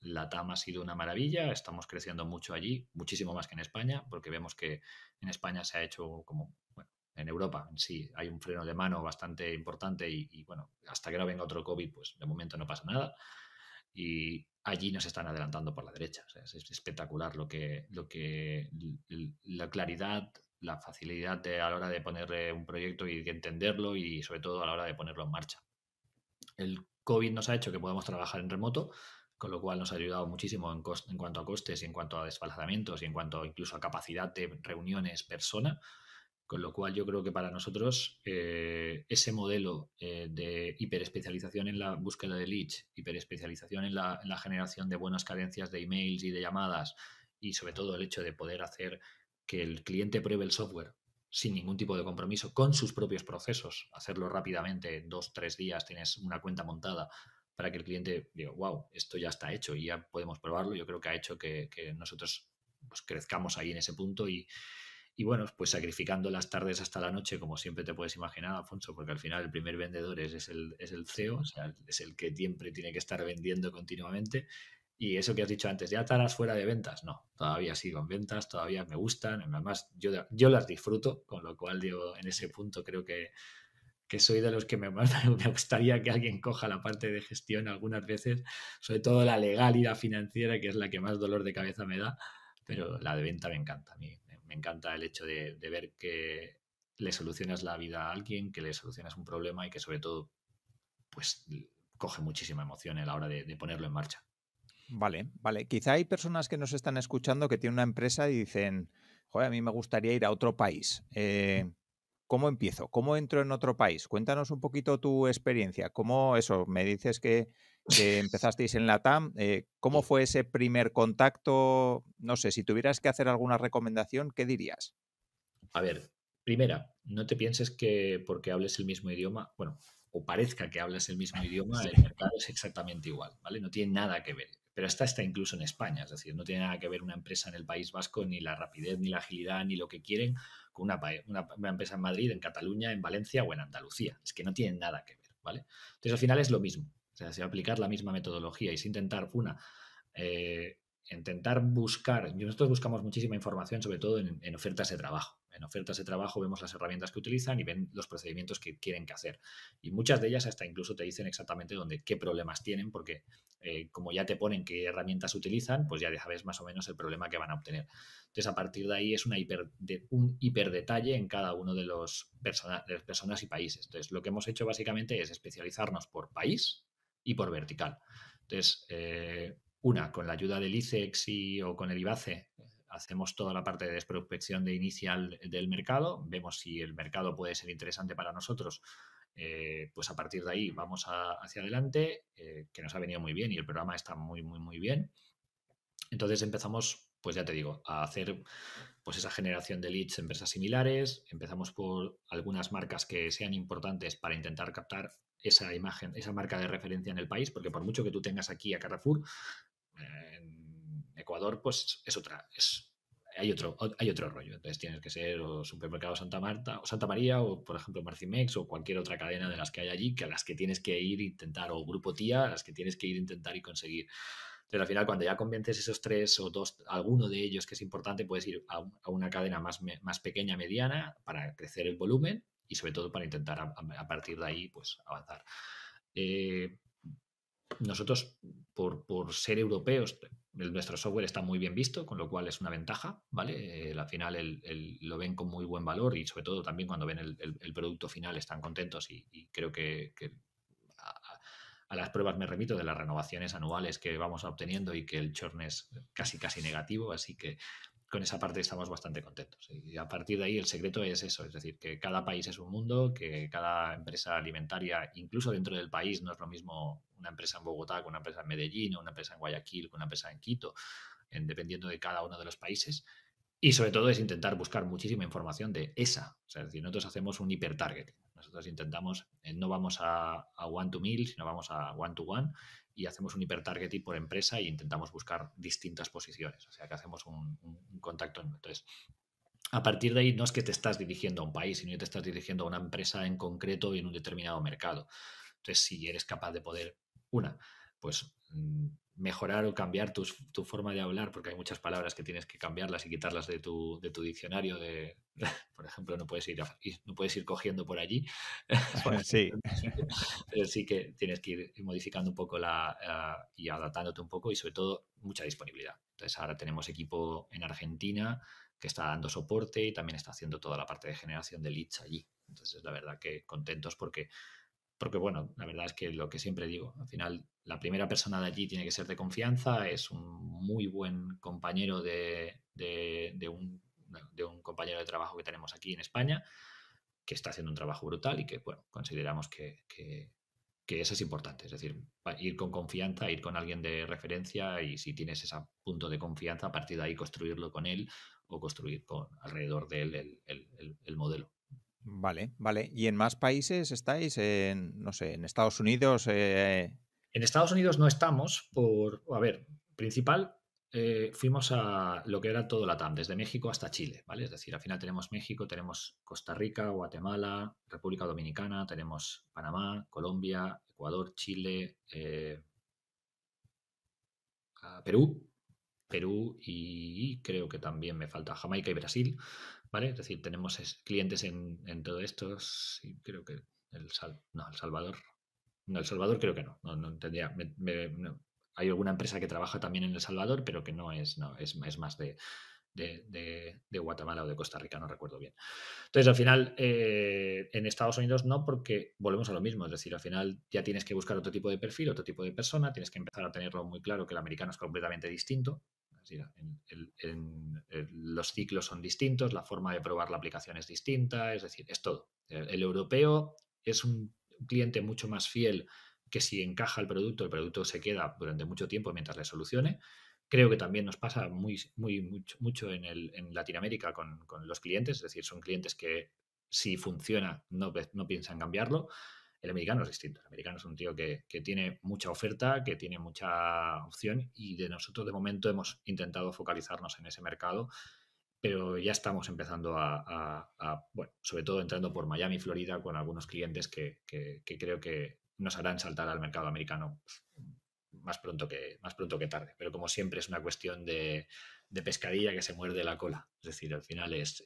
LATAM ha sido una maravilla, estamos creciendo mucho allí, muchísimo más que en España, porque vemos que en España se ha hecho como, bueno, en Europa en sí hay un freno de mano bastante importante y bueno, hasta que no venga otro COVID, pues de momento no pasa nada. Y allí nos están adelantando por la derecha. O sea, es espectacular la claridad, la facilidad a la hora de poner un proyecto y de entenderlo y sobre todo a la hora de ponerlo en marcha. El COVID nos ha hecho que podamos trabajar en remoto, con lo cual nos ha ayudado muchísimo en cuanto a costes y en cuanto a desplazamientos y en cuanto incluso a capacidad de reuniones persona, con lo cual yo creo que para nosotros ese modelo de hiperespecialización en la búsqueda de leads, hiperespecialización en la generación de buenas cadencias de emails y de llamadas y sobre todo el hecho de poder hacer que el cliente pruebe el software sin ningún tipo de compromiso, con sus propios procesos, hacerlo rápidamente, en 2-3 días tienes una cuenta montada para que el cliente diga, wow, esto ya está hecho y ya podemos probarlo. Yo creo que ha hecho que nosotros, pues, crezcamos ahí en ese punto y bueno, pues sacrificando las tardes hasta la noche, como siempre te puedes imaginar, Alfonso, porque al final el primer vendedor es el CEO, o sea, es el que siempre tiene que estar vendiendo continuamente. Y eso que has dicho antes, ¿ya estarás fuera de ventas? No, todavía sigo en ventas, todavía me gustan. Además, yo las disfruto, con lo cual yo en ese punto creo que soy de los que me gustaría que alguien coja la parte de gestión algunas veces, sobre todo la legal y la financiera, que es la que más dolor de cabeza me da, pero la de venta me encanta. A mí me encanta el hecho de ver que le solucionas la vida a alguien, que le solucionas un problema y que sobre todo, pues, coge muchísima emoción a la hora de ponerlo en marcha. Vale. Quizá hay personas que nos están escuchando que tienen una empresa y dicen, joder, a mí me gustaría ir a otro país. ¿Cómo empiezo? ¿Cómo entro en otro país? Cuéntanos un poquito tu experiencia. ¿Cómo eso? Me dices que empezasteis en LATAM. ¿Cómo fue ese primer contacto? No sé, si tuvieras que hacer alguna recomendación, ¿qué dirías? A ver, primera, no te pienses que porque hables el mismo idioma, bueno, o parezca que hablas el mismo idioma, el mercado es exactamente igual, ¿vale? No tiene nada que ver. pero esta está incluso en España, es decir, no tiene nada que ver una empresa en el País Vasco, ni la rapidez, ni la agilidad, ni lo que quieren, con una empresa en Madrid, en Cataluña, en Valencia o en Andalucía. Es que no tienen nada que ver, ¿vale? Entonces, al final es lo mismo. O sea, se va a aplicar la misma metodología y se intentar intentar buscar. Nosotros buscamos muchísima información, sobre todo en ofertas de trabajo. En ofertas de trabajo vemos las herramientas que utilizan y ven los procedimientos que quieren que hacer. Y muchas de ellas hasta incluso te dicen exactamente qué problemas tienen, porque como ya te ponen qué herramientas utilizan, pues ya sabes más o menos el problema que van a obtener. Entonces, a partir de ahí es un hiperdetalle en cada uno de los personas y países. Entonces, lo que hemos hecho básicamente es especializarnos por país y por vertical. Entonces, una, con la ayuda del ICEX o con el IVACE, hacemos toda la parte de prospección de inicial del mercado, vemos si el mercado puede ser interesante para nosotros, pues a partir de ahí vamos hacia adelante, que nos ha venido muy bien y el programa está muy bien. Entonces empezamos, pues ya te digo, a hacer pues esa generación de leads en empresas similares, empezamos por algunas marcas que sean importantes para intentar captar esa imagen, esa marca de referencia en el país, porque por mucho que tú tengas aquí a Carrefour, en Ecuador, pues hay otro rollo. Entonces tienes que ser o Supermercado Santa Marta o Santa María o, por ejemplo, Marcimex o cualquier otra cadena de las que hay allí, que a las que tienes que ir intentar, o Grupo Tía, a las que tienes que ir intentar y conseguir. Entonces, al final, cuando ya convences esos tres o dos, alguno de ellos que es importante, puedes ir a una cadena más pequeña, mediana, para crecer el volumen y, sobre todo, para intentar a partir de ahí pues avanzar. Nosotros, por ser europeos, nuestro software está muy bien visto, con lo cual es una ventaja, ¿vale? Al final lo ven con muy buen valor y sobre todo también cuando ven el producto final están contentos y creo que a las pruebas me remito de las renovaciones anuales que vamos obteniendo y que el churn es casi negativo, así que con esa parte estamos bastante contentos. Y a partir de ahí el secreto es eso, es decir, que cada país es un mundo, que cada empresa alimentaria, incluso dentro del país, no es lo mismo una empresa en Bogotá que una empresa en Medellín, o una empresa en Guayaquil, que una empresa en Quito, dependiendo de cada uno de los países. Y sobre todo es intentar buscar muchísima información de esa. O sea, es decir, nosotros hacemos un hipertarget. Nosotros intentamos, no vamos a one to mil, sino vamos a one to one, y hacemos un hipertargeting por empresa e intentamos buscar distintas posiciones. O sea, que hacemos un contacto. Entonces, a partir de ahí no es que te estás dirigiendo a un país, sino que te estás dirigiendo a una empresa en concreto y en un determinado mercado. Entonces, si eres capaz de poder, pues mejorar o cambiar tu forma de hablar, porque hay muchas palabras que tienes que cambiarlas y quitarlas de tu diccionario. Por ejemplo, no puedes ir cogiendo por allí. Sí. Pero sí que tienes que ir modificando un poco y adaptándote un poco y sobre todo mucha disponibilidad. Entonces ahora tenemos equipo en Argentina que está dando soporte y también está haciendo toda la parte de generación de leads allí. Entonces la verdad que contentos porque bueno, la verdad es que lo que siempre digo, al final la primera persona de allí tiene que ser de confianza, es un muy buen compañero de un compañero de trabajo que tenemos aquí en España, que está haciendo un trabajo brutal y que, bueno, consideramos que eso es importante, es decir, ir con confianza, ir con alguien de referencia y si tienes ese punto de confianza, a partir de ahí construirlo con él o construir alrededor de él el modelo. Vale. ¿Y en más países estáis? No sé, ¿en Estados Unidos? En Estados Unidos no estamos principal, fuimos a lo que era todo LATAM, desde México hasta Chile, ¿vale? Es decir, al final tenemos México, tenemos Costa Rica, Guatemala, República Dominicana, tenemos Panamá, Colombia, Ecuador, Chile, Perú y creo que también me falta Jamaica y Brasil, ¿vale? Es decir, tenemos clientes en todo esto, sí, creo que El Salvador creo que no tendría, no. Hay alguna empresa que trabaja también en El Salvador, pero que no es más de Guatemala o de Costa Rica, no recuerdo bien. Entonces, al final, en Estados Unidos no, porque volvemos a lo mismo, es decir, al final ya tienes que buscar otro tipo de perfil, otro tipo de persona, tienes que empezar a tenerlo muy claro que el americano es completamente distinto, es decir, los ciclos son distintos, la forma de probar la aplicación es distinta, es decir, es todo. El europeo es un cliente mucho más fiel que si encaja el producto se queda durante mucho tiempo mientras le solucione. Creo que también nos pasa mucho en Latinoamérica con los clientes, es decir, son clientes que si funciona no piensan cambiarlo El americano es distinto. El americano es un tío que tiene mucha oferta, que tiene mucha opción, y de nosotros de momento hemos intentado focalizarnos en ese mercado, pero ya estamos empezando bueno, sobre todo entrando por Miami, Florida, con algunos clientes que creo que nos harán saltar al mercado americano más pronto que tarde. Pero como siempre es una cuestión de pescadilla que se muerde la cola. Es decir, al final es...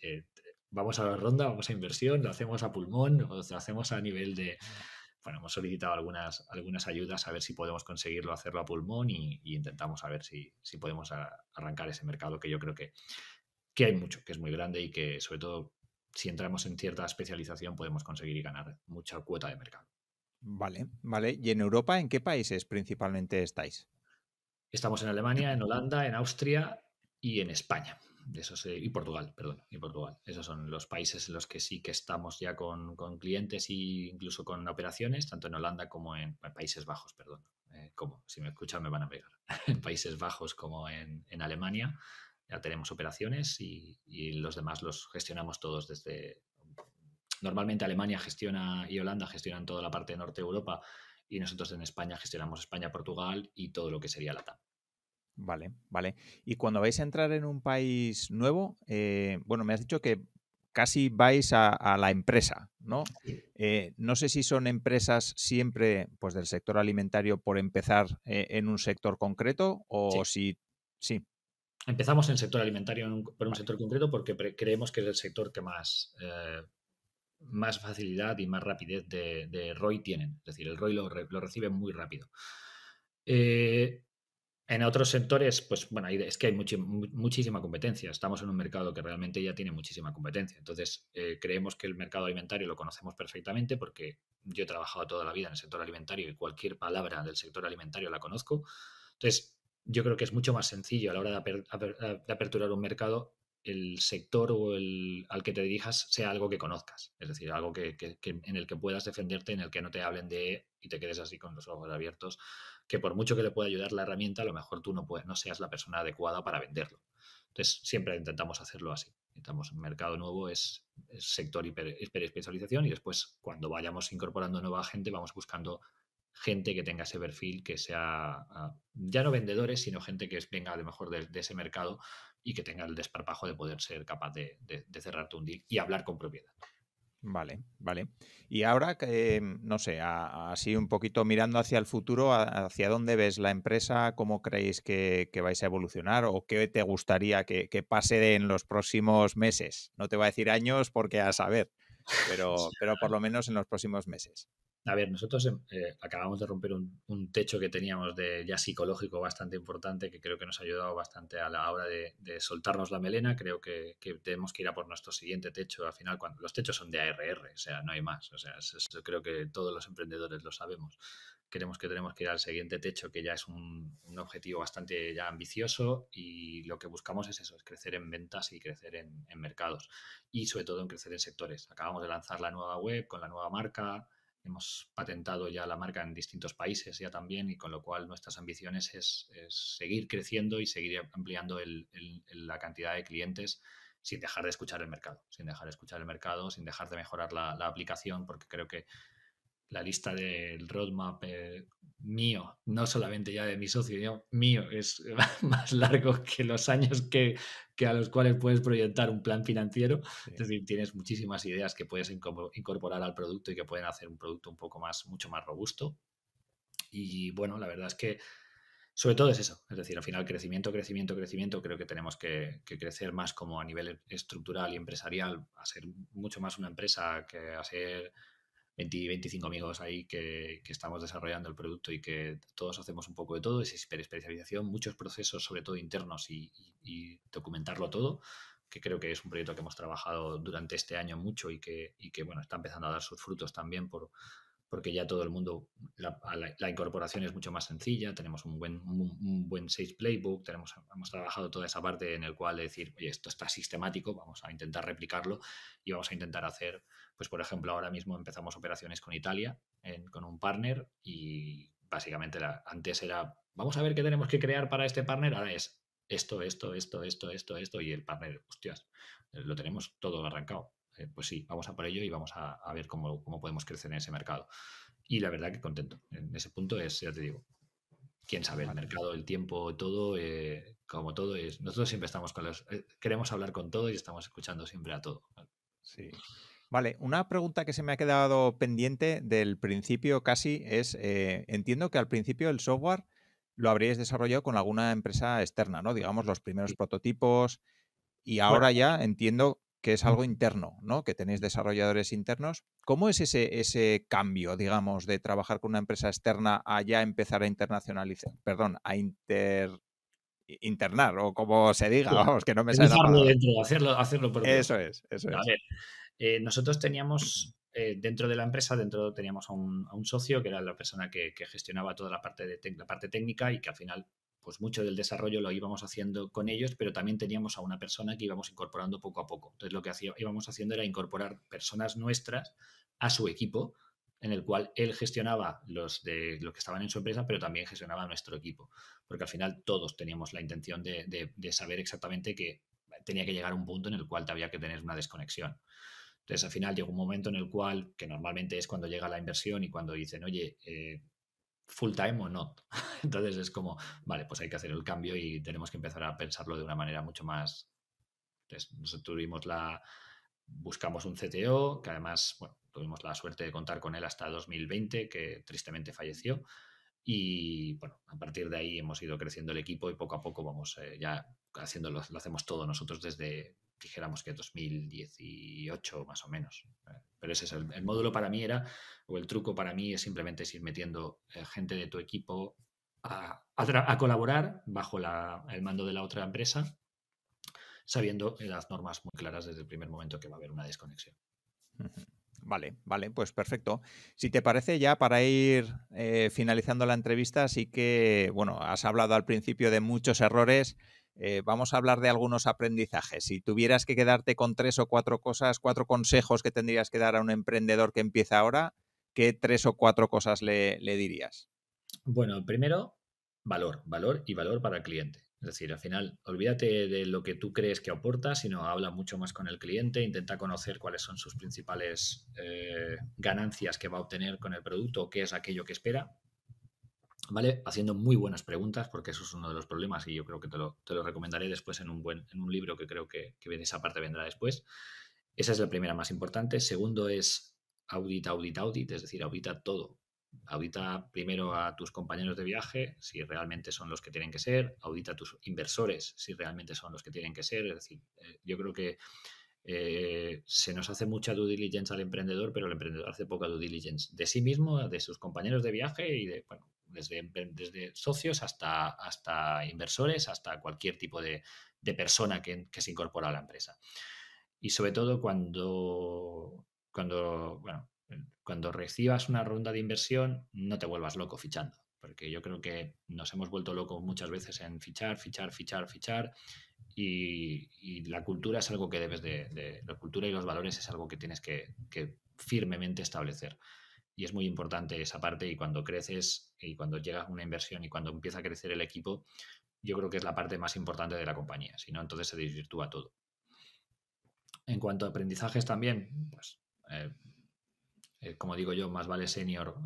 vamos a la ronda, vamos a inversión, lo hacemos a pulmón, o lo hacemos a nivel de... Bueno, hemos solicitado algunas ayudas a ver si podemos conseguirlo, hacerlo a pulmón, y intentamos a ver si podemos arrancar ese mercado, que yo creo que hay mucho, que es muy grande, y que sobre todo si entramos en cierta especialización podemos conseguir y ganar mucha cuota de mercado. Vale, vale. ¿Y en Europa en qué países principalmente estáis? Estamos en Alemania, en Holanda, en Austria y en España. Y Portugal. Esos son los países en los que sí que estamos ya con clientes e incluso con operaciones, tanto en Holanda como en Países Bajos, perdón. Si me escuchan me van a pegar. En Países Bajos como en Alemania ya tenemos operaciones, y los demás los gestionamos todos desde... Normalmente Alemania gestiona y Holanda gestionan toda la parte de norte de Europa, y nosotros en España gestionamos España, Portugal y todo lo que sería LATAM. Vale, vale. Y cuando vais a entrar en un país nuevo, bueno, me has dicho que casi vais a la empresa, ¿no? No sé si son empresas siempre pues del sector alimentario por empezar en un sector concreto, o sí. Sí. Empezamos en el sector alimentario por un sector concreto porque creemos que es el sector que más facilidad y más rapidez de ROI tienen. Es decir, el ROI lo reciben muy rápido. En otros sectores, pues bueno, es que hay muchísima competencia. Estamos en un mercado que realmente ya tiene muchísima competencia. Entonces, creemos que el mercado alimentario lo conocemos perfectamente, porque yo he trabajado toda la vida en el sector alimentario y cualquier palabra del sector alimentario la conozco. Entonces, yo creo que es mucho más sencillo a la hora de aperturar un mercado, el sector o al que te dirijas sea algo que conozcas. Es decir, algo que en el que puedas defenderte, en el que no te hablen y te quedes así con los ojos abiertos, que por mucho que te pueda ayudar la herramienta, a lo mejor tú no seas la persona adecuada para venderlo. Entonces, siempre intentamos hacerlo así. Intentamos un mercado nuevo, es sector hiperespecialización, y después, cuando vayamos incorporando nueva gente, vamos buscando gente que tenga ese perfil, que sea ya no vendedores, sino gente que venga a lo mejor de ese mercado y que tenga el desparpajo de poder ser capaz de cerrarte un deal y hablar con propiedad. Vale, vale. Y ahora, no sé, así un poquito mirando hacia el futuro, ¿hacia dónde ves la empresa? ¿Cómo creéis que vais a evolucionar? ¿O qué te gustaría que pase en los próximos meses? No te voy a decir años porque a saber, pero por lo menos en los próximos meses. A ver, nosotros acabamos de romper un techo que teníamos ya psicológico bastante importante, que creo que nos ha ayudado bastante a la hora de soltarnos la melena. Creo que tenemos que ir a por nuestro siguiente techo. Al final, cuando los techos son de ARR, o sea, no hay más. O sea, eso creo que todos los emprendedores lo sabemos. Tenemos que ir al siguiente techo, que ya es un objetivo bastante ya ambicioso, y lo que buscamos es eso, es crecer en ventas y crecer en mercados, y sobre todo en crecer en sectores. Acabamos de lanzar la nueva web con la nueva marca. Hemos patentado ya la marca en distintos países ya también, y con lo cual nuestras ambiciones es seguir creciendo y seguir ampliando la cantidad de clientes sin dejar de escuchar el mercado, sin dejar de mejorar la aplicación, porque creo que la lista del roadmap mío, no solamente ya de mi socio, sino mío, es más largo que los años que a los cuales puedes proyectar un plan financiero. Sí. Es decir, tienes muchísimas ideas que puedes incorporar al producto y que pueden hacer un producto un poco más, mucho más robusto. Y bueno, la verdad es que sobre todo es eso. Es decir, al final crecimiento. Creo que tenemos que crecer más como a nivel estructural y empresarial, a ser mucho más una empresa que a ser 20, 25 amigos ahí que estamos desarrollando el producto y que todos hacemos un poco de todo. Es hiperespecialización, muchos procesos, sobre todo internos, y documentarlo todo, que creo que es un proyecto que hemos trabajado durante este año mucho y que bueno, está empezando a dar sus frutos también porque ya todo el mundo, la incorporación es mucho más sencilla. Tenemos un buen Sales Playbook, hemos trabajado toda esa parte en el cual decir, oye, esto está sistemático, vamos a intentar replicarlo y vamos a intentar hacer, pues por ejemplo, ahora mismo empezamos operaciones con Italia, con un partner, y básicamente antes era, vamos a ver qué tenemos que crear para este partner, ahora es esto, y el partner, hostias, lo tenemos todo arrancado. pues sí, vamos a por ello y vamos a ver cómo podemos crecer en ese mercado. Y la verdad que contento. En ese punto es, ya te digo, quién sabe, el mercado, el tiempo, todo, como todo es. Nosotros siempre estamos con los... queremos hablar con todo y estamos escuchando siempre a todo. Sí. Vale, una pregunta que se me ha quedado pendiente del principio casi es, entiendo que al principio el software lo habríais desarrollado con alguna empresa externa, ¿no? Digamos, los primeros prototipos, y ahora ya entiendo que es algo interno, ¿no? Que tenéis desarrolladores internos. ¿Cómo es ese cambio, digamos, de trabajar con una empresa externa a ya empezar a internacionalizar, perdón, a internar, o como se diga, vamos, que no me sale nada. Hacerlo propio. Eso es. A ver. Nosotros teníamos, dentro de la empresa, teníamos a un socio que era la persona que gestionaba toda la parte, la parte técnica, y que al final, pues mucho del desarrollo lo íbamos haciendo con ellos, pero también teníamos a una persona que íbamos incorporando poco a poco. Entonces, lo que íbamos haciendo era incorporar personas nuestras a su equipo, en el cual él gestionaba los que estaban en su empresa, pero también gestionaba nuestro equipo. Porque al final todos teníamos la intención de saber exactamente que tenía que llegar a un punto en el cual te había que tener una desconexión. Entonces, al final llegó un momento en el cual, que normalmente es cuando llega la inversión y cuando dicen, oye, full time o no. Entonces es como, vale, pues hay que hacer el cambio y tenemos que empezar a pensarlo de una manera mucho más... Entonces, nosotros buscamos un CTO, que además, bueno, tuvimos la suerte de contar con él hasta 2020, que tristemente falleció. Y bueno, a partir de ahí hemos ido creciendo el equipo y poco a poco vamos ya haciéndolo, lo hacemos todo nosotros desde... dijéramos que 2018 más o menos, pero ese es el módulo para mí era, o el truco para mí es simplemente ir metiendo gente de tu equipo a colaborar bajo el mando de la otra empresa, sabiendo las normas muy claras desde el primer momento que va a haber una desconexión. Vale, pues perfecto. Si te parece, ya para ir finalizando la entrevista, sí que, bueno, has hablado al principio de muchos errores. Vamos a hablar de algunos aprendizajes. Si tuvieras que quedarte con 3 o 4 cosas, 4 consejos que tendrías que dar a un emprendedor que empieza ahora, ¿qué 3 o 4 cosas le dirías? Bueno, primero, valor para el cliente. Es decir, al final, olvídate de lo que tú crees que aporta, sino habla mucho más con el cliente, intenta conocer cuáles son sus principales ganancias que va a obtener con el producto, qué es aquello que espera. ¿Vale? Haciendo muy buenas preguntas, porque eso es uno de los problemas, y yo creo que te lo recomendaré después en un libro que creo que de esa parte vendrá después. Esa es la primera más importante. Segundo es audit, es decir, audita todo. Audita primero a tus compañeros de viaje, si realmente son los que tienen que ser. Audita a tus inversores, si realmente son los que tienen que ser. Es decir, yo creo que se nos hace mucha due diligence al emprendedor, pero el emprendedor hace poca due diligence de sí mismo, de sus compañeros de viaje y de... Bueno, desde socios hasta inversores, hasta cualquier tipo de persona que se incorpora a la empresa. Y sobre todo cuando recibas una ronda de inversión, no te vuelvas loco fichando, porque yo creo que nos hemos vuelto locos muchas veces en fichar, y la cultura es algo que debes la cultura y los valores es algo que tienes que firmemente establecer. Y es muy importante esa parte, y cuando creces y cuando llegas a una inversión y cuando empieza a crecer el equipo, yo creo que es la parte más importante de la compañía. Si no, entonces se desvirtúa todo. En cuanto a aprendizajes también, pues, como digo yo, más vale senior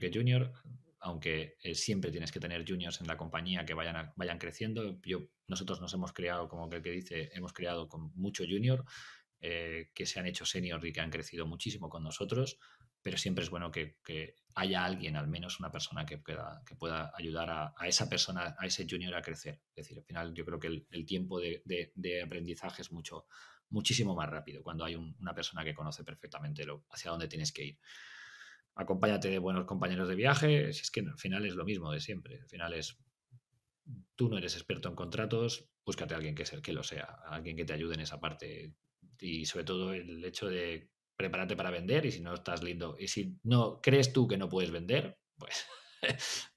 que junior, aunque siempre tienes que tener juniors en la compañía que vayan creciendo. Nosotros nos hemos creado, como el que dice, hemos creado con mucho junior, que se han hecho senior y que han crecido muchísimo con nosotros, pero siempre es bueno que haya alguien, al menos una persona que pueda ayudar a esa persona, a ese junior a crecer. Es decir, al final yo creo que el tiempo de aprendizaje es muchísimo más rápido cuando hay una persona que conoce perfectamente hacia dónde tienes que ir. Acompáñate de buenos compañeros de viaje, si es que al final es lo mismo de siempre. Al final es, tú no eres experto en contratos, búscate a alguien que lo sea, a alguien que te ayude en esa parte. Y sobre todo el hecho de prepárate para vender, y si no estás lindo y si no crees tú que no puedes vender, pues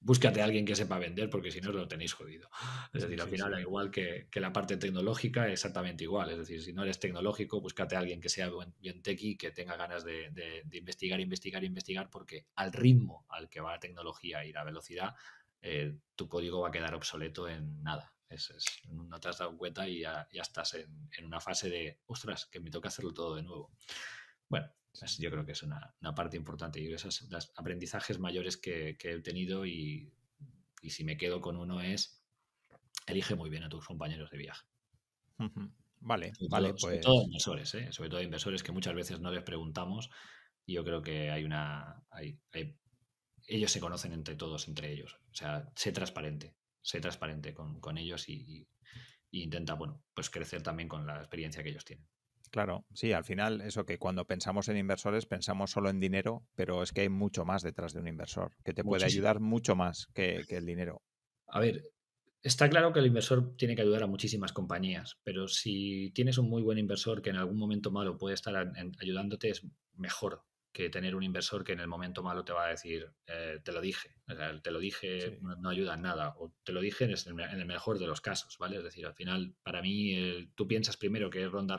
búscate a alguien que sepa vender, porque si no lo tenéis jodido. Es decir, al final, igual que la parte tecnológica, exactamente igual. Es decir, si no eres tecnológico, búscate a alguien que sea bien techie, que tenga ganas de investigar, porque al ritmo al que va la tecnología y la velocidad, tu código va a quedar obsoleto en nada. Eso es. No te has dado cuenta y ya estás en una fase de, ostras, que me toca hacerlo todo de nuevo. Bueno, yo creo que es una parte importante. Y esos son los aprendizajes mayores que he obtenido y si me quedo con uno es, elige muy bien a tus compañeros de viaje. Uh-huh. Vale, sobre vale. Todo, pues... Sobre todo inversores, ¿eh? Sobre todo inversores que muchas veces no les preguntamos y yo creo que hay una... ellos se conocen entre ellos. O sea, sé transparente con ellos y intenta, bueno, pues crecer también con la experiencia que ellos tienen. Claro, sí, al final eso que cuando pensamos en inversores pensamos solo en dinero, pero es que hay mucho más detrás de un inversor, que te puede ayudar mucho más que el dinero. A ver, está claro que el inversor tiene que ayudar a muchísimas compañías, pero si tienes un muy buen inversor que en algún momento malo puede estar ayudándote, es mejor que tener un inversor que en el momento malo te va a decir, te lo dije, o sea, te lo dije, sí. No ayuda en nada, o te lo dije en el mejor de los casos, ¿vale? Es decir, al final, para mí, tú piensas primero que es ronda,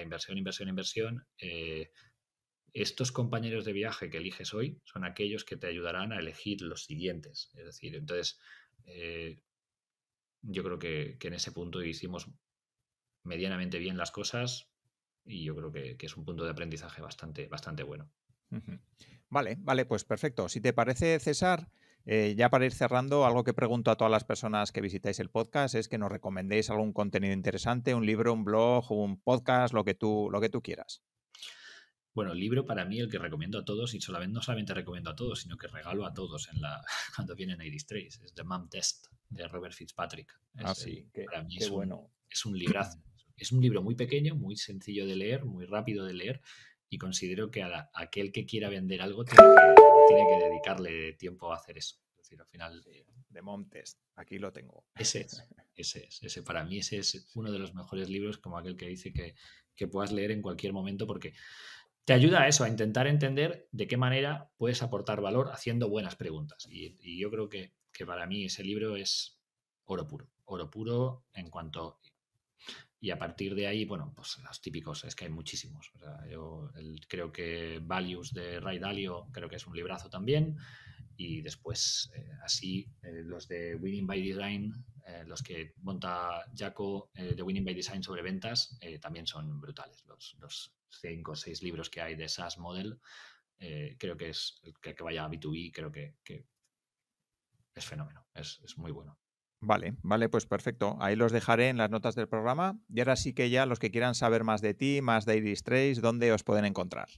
inversión, estos compañeros de viaje que eliges hoy son aquellos que te ayudarán a elegir los siguientes, es decir, entonces, yo creo que en ese punto hicimos medianamente bien las cosas y yo creo que es un punto de aprendizaje bastante bueno. Vale, pues perfecto. Si te parece, César, ya para ir cerrando, algo que pregunto a todas las personas que visitáis el podcast es que nos recomendéis algún contenido interesante, un libro, un blog, un podcast, lo que tú quieras. Bueno, el libro para mí el que recomiendo a todos, y no solamente recomiendo a todos, sino que regalo a todos cuando vienen a Iristrace, es The Mom Test de Robert Fitzpatrick. Para mí es bueno. Es un librazo. Es un libro muy pequeño, muy sencillo de leer, muy rápido de leer, y considero que aquel que quiera vender algo tiene que dedicarle tiempo a hacer eso. Es decir, al final... The Mom Test, aquí lo tengo. Ese es. Para mí ese es uno de los mejores libros, como aquel que dice que puedas leer en cualquier momento, porque te ayuda a eso, a intentar entender de qué manera puedes aportar valor haciendo buenas preguntas. Y yo creo que para mí ese libro es oro puro en cuanto... Y a partir de ahí, bueno, pues los típicos, es que hay muchísimos. O sea, yo creo que Values de Ray Dalio creo que es un librazo también. Y después, los de Winning by Design, los que monta Jaco de Winning by Design sobre ventas, también son brutales. Los 5 o 6 libros que hay de SaaS Model, creo que es el que vaya a B2B, creo que es fenómeno, es muy bueno. Vale, pues perfecto. Ahí los dejaré en las notas del programa. Y ahora sí que ya los que quieran saber más de ti, más de Iristrace, ¿dónde os pueden encontrar?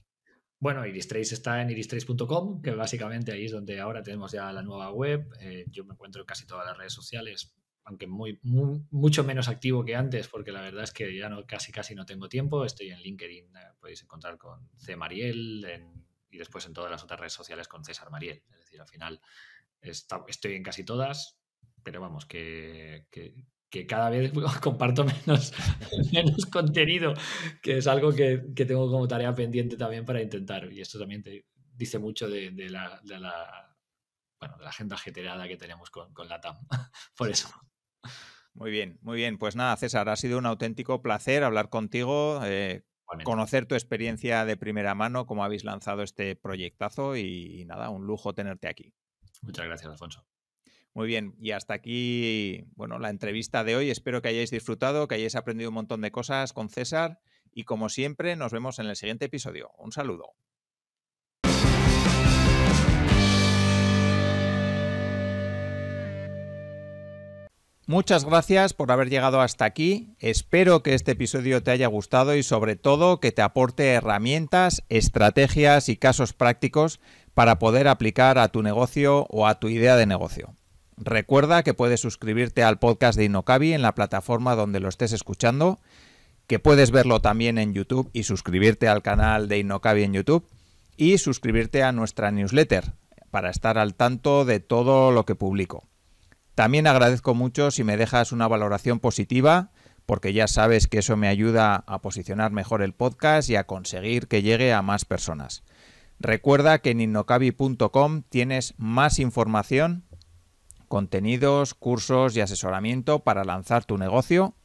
Bueno, Iristrace está en iristrace.com, que básicamente ahí es donde ahora tenemos ya la nueva web. Yo me encuentro en casi todas las redes sociales, aunque mucho menos activo que antes, porque la verdad es que ya no, casi no tengo tiempo. Estoy en LinkedIn, podéis encontrar con C. Mariel y después en todas las otras redes sociales con César Mariel. Es decir, al final estoy en casi todas. Pero vamos, que cada vez comparto menos contenido, que es algo que tengo como tarea pendiente también para intentar. Y esto también te dice mucho de la agenda ajetreada que tenemos con la TAM. Por eso. Muy bien. Pues nada, César, ha sido un auténtico placer hablar contigo, conocer tu experiencia de primera mano, cómo habéis lanzado este proyectazo y nada, un lujo tenerte aquí. Muchas gracias, Alfonso. Muy bien, y hasta aquí, bueno, la entrevista de hoy. Espero que hayáis disfrutado, que hayáis aprendido un montón de cosas con César y, como siempre, nos vemos en el siguiente episodio. Un saludo. Muchas gracias por haber llegado hasta aquí. Espero que este episodio te haya gustado y, sobre todo, que te aporte herramientas, estrategias y casos prácticos para poder aplicar a tu negocio o a tu idea de negocio. Recuerda que puedes suscribirte al podcast de Innokabi en la plataforma donde lo estés escuchando, que puedes verlo también en YouTube y suscribirte al canal de Innokabi en YouTube y suscribirte a nuestra newsletter para estar al tanto de todo lo que publico. También agradezco mucho si me dejas una valoración positiva, porque ya sabes que eso me ayuda a posicionar mejor el podcast y a conseguir que llegue a más personas. Recuerda que en innokabi.com tienes más información, contenidos, cursos y asesoramiento para lanzar tu negocio,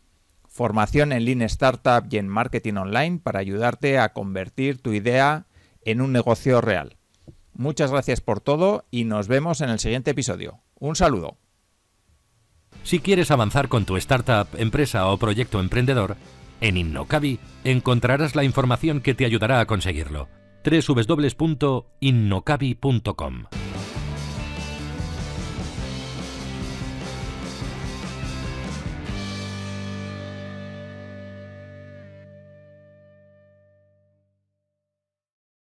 formación en Lean Startup y en Marketing Online para ayudarte a convertir tu idea en un negocio real. Muchas gracias por todo y nos vemos en el siguiente episodio. Un saludo. Si quieres avanzar con tu startup, empresa o proyecto emprendedor, en Innokabi encontrarás la información que te ayudará a conseguirlo. www.innokabi.com